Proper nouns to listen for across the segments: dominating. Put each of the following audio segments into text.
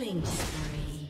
Killing spree.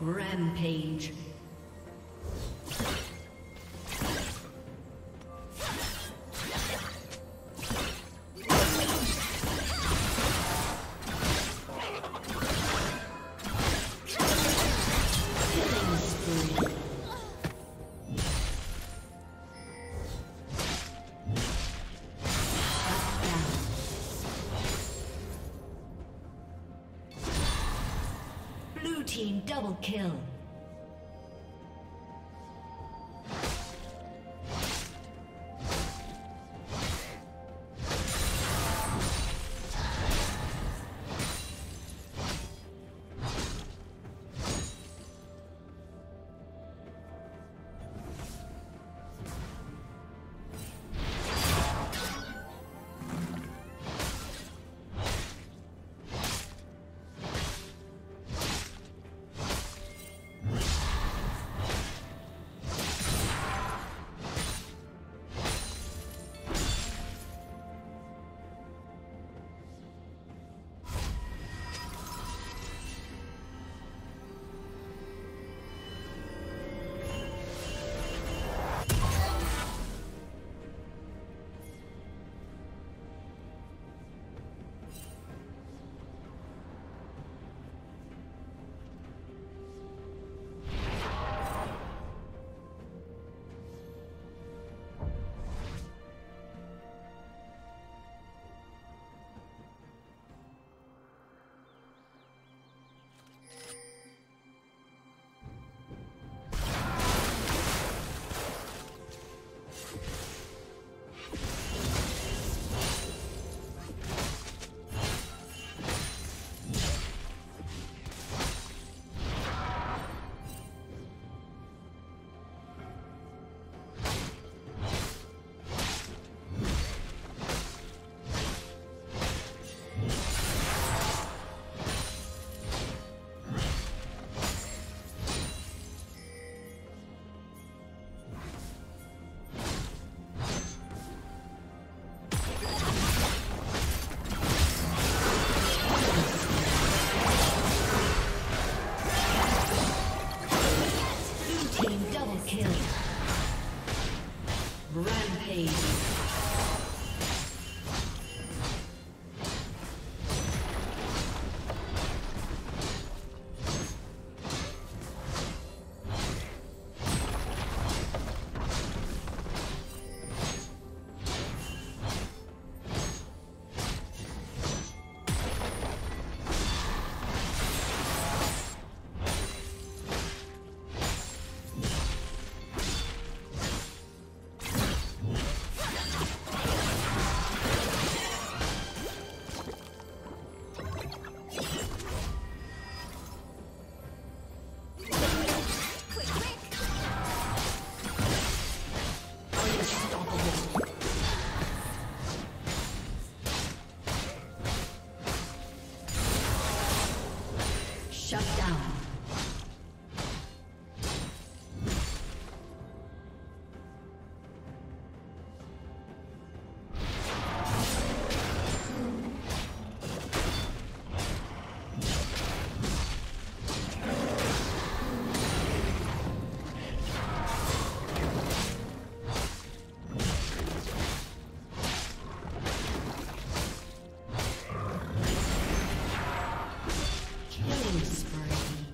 Rampage. Double kill. Killing spree.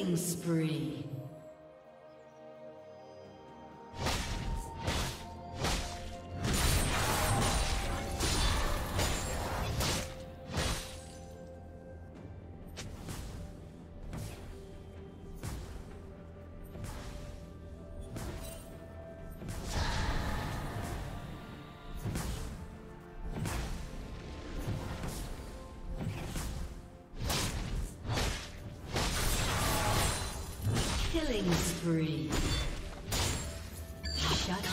Killing spree. Killing spree. Shut down.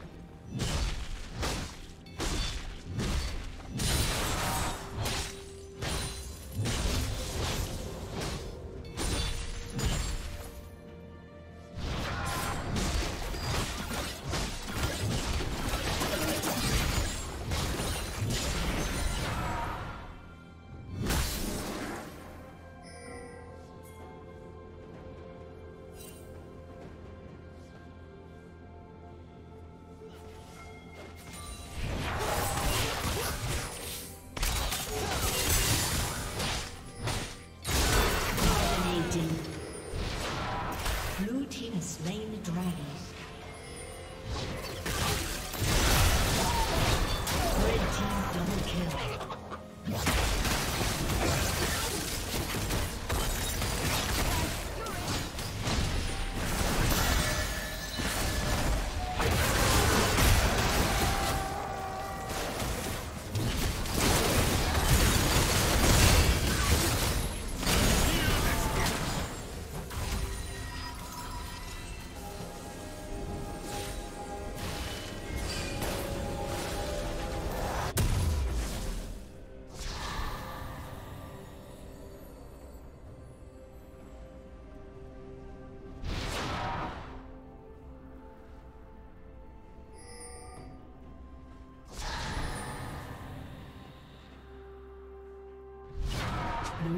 Blue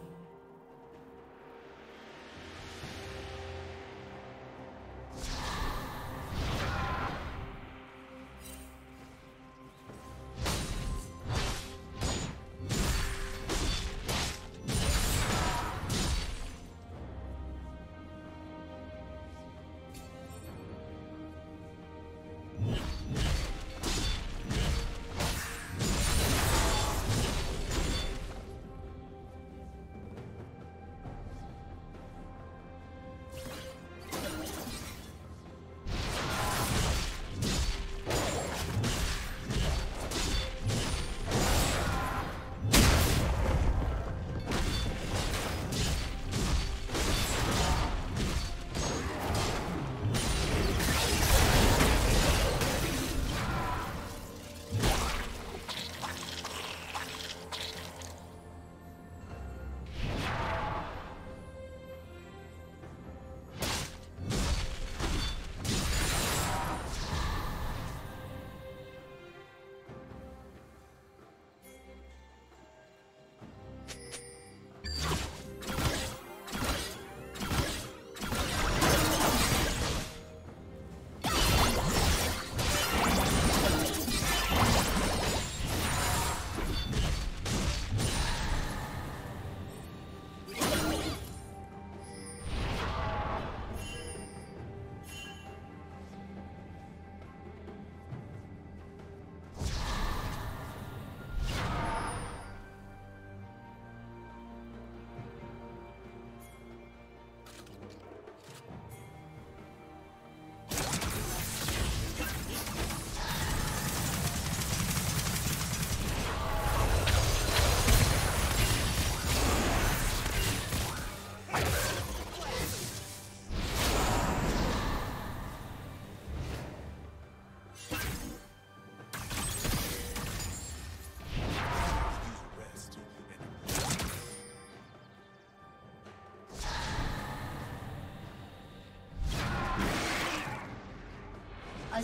A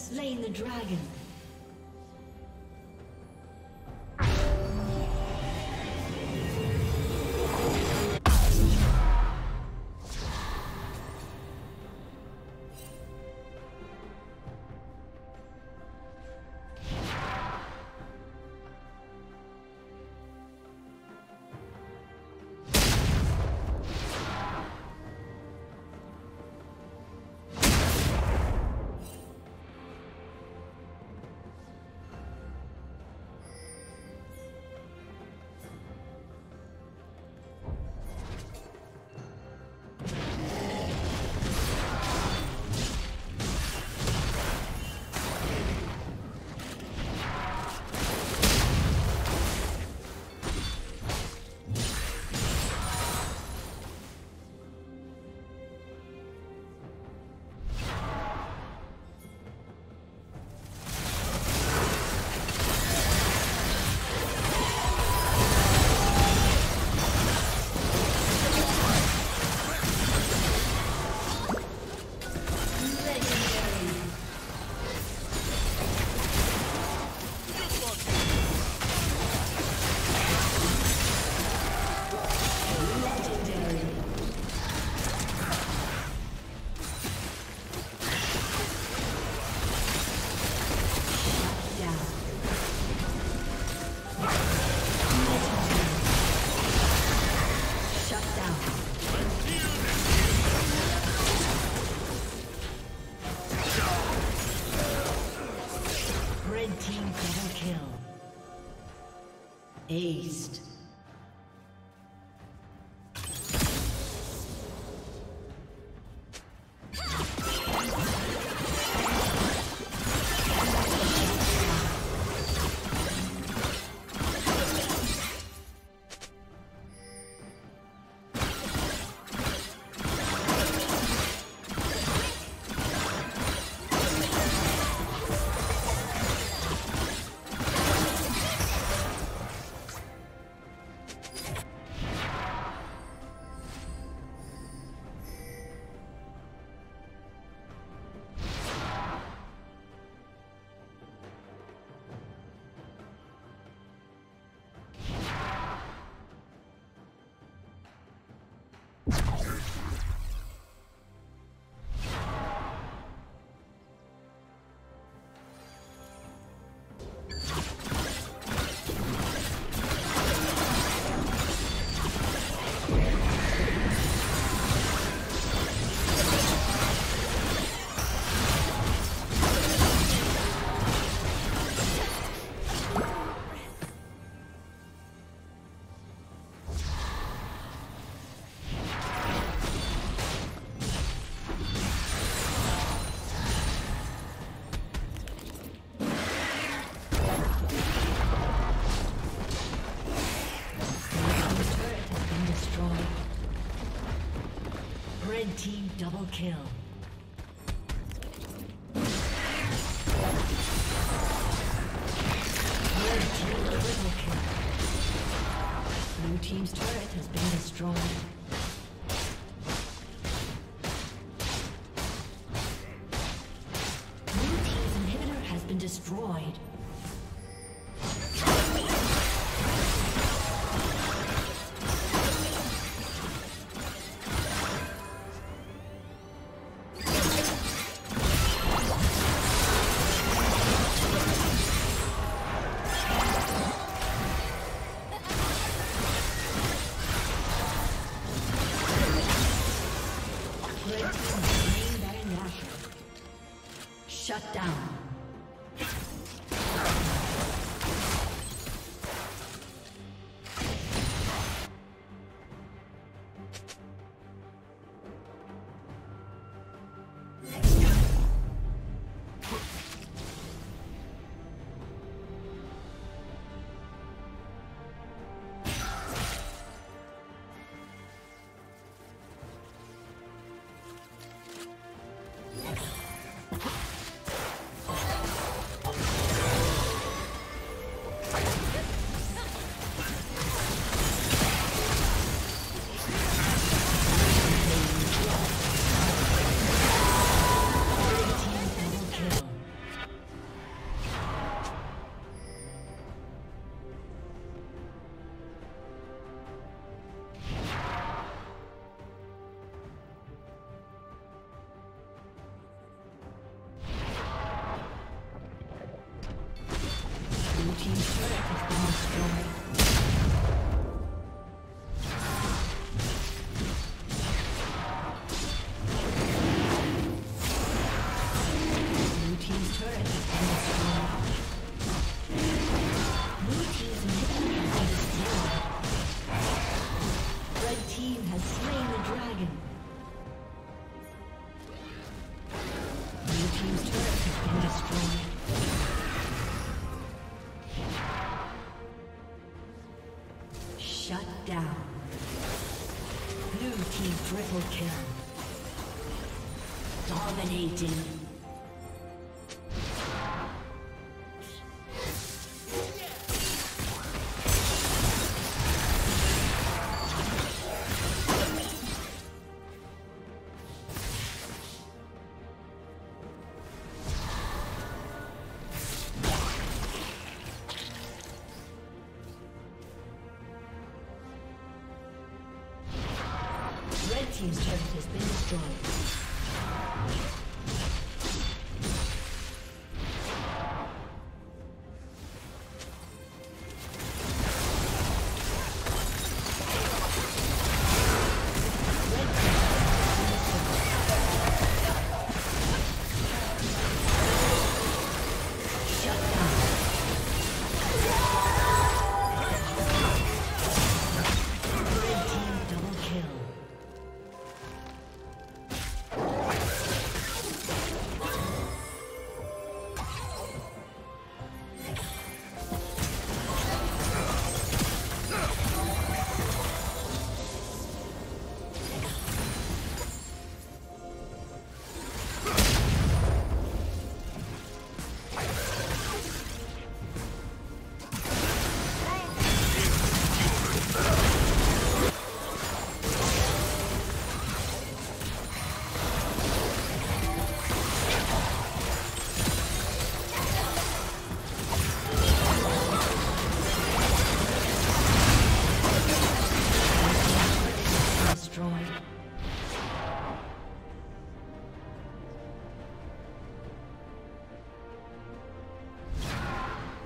Slain the dragon. Aced. Red team double kill. Red team triple kill. Blue team's turret has been destroyed. Blue team's inhibitor has been destroyed. Shut down. Shut down. Blue team triple kill. Dominating. Team's turret has been destroyed.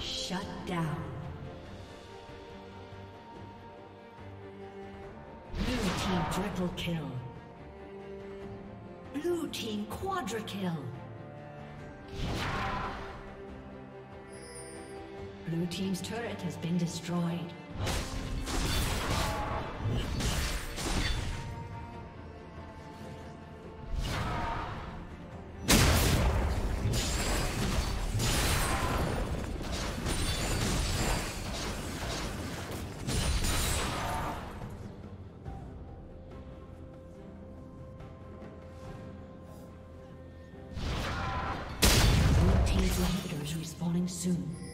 Shut down. Blue team triple kill. Blue team quadra kill. Blue team's turret has been destroyed. is respawning soon.